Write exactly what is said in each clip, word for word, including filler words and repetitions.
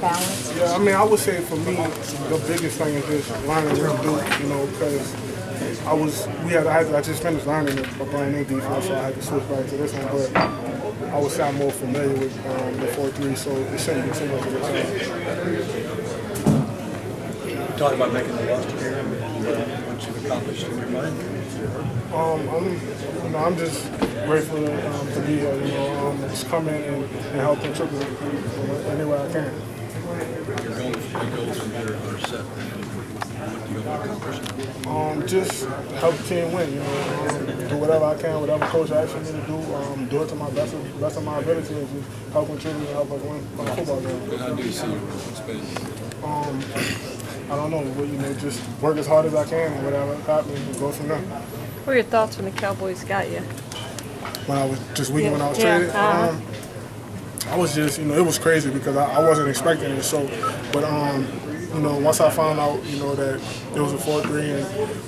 balance? Yeah, I mean, I would say for me, the biggest thing is just lining up, you know, because I was, we had, I, had, I just finished lining a brand new defense, so I had to switch back to this one, but I would say I'm more familiar with um, the four three, so it shouldn't be too much of a challenge. You talked about making the roster here, and what you've accomplished in your mind? Um, I'm, you know, I'm just grateful um, to be here, you know, um, just come in and, and help contribute any way I can. Your goal is to be goals and better or set. What do you want to accomplish? Um, just help the team win, you know, um, do whatever I can, whatever coach asks me to do, um, do it to my best of, best of my ability and just help contribute and help us win a football game. And how do you see your role in space? Um, I don't know, well, you know, just work as hard as I can and whatever happens and go from there. What were your thoughts when the Cowboys got you? When I was just weak yeah. when I was yeah. traded? Uh-huh. um, I was just, you know, it was crazy because I, I wasn't expecting it. So, but, um, you know, once I found out, you know, that it was a four three and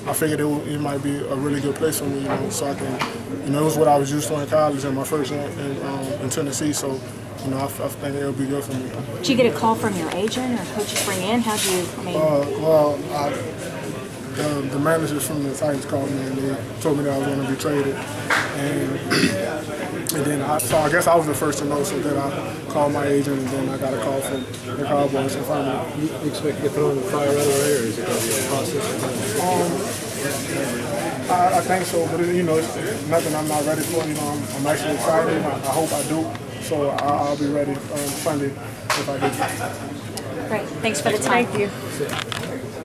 I figured it, would, it might be a really good place for me, you know, so I can, you know, it was what I was used to in college and my first year in, um, in Tennessee. So. You know, I, I think it'll be good for me. Did you get a call from your agent or coaches bring in? How do you? I mean, uh, well, I, the, the managers from the Titans called me and they told me that I was going to be traded, and, and then I, so I guess I was the first to know. So then I called my agent, and then I got a call from the Cowboys and finally. You expect to get thrown in the fire right away, or is it going to be a process? Um, I, I think so, but it, you know, it's nothing I'm not ready for. You know, I'm, I'm actually excited. I, I hope I do, so I, I'll be ready um, Sunday if I do. Great. Thanks for the time. Thank you.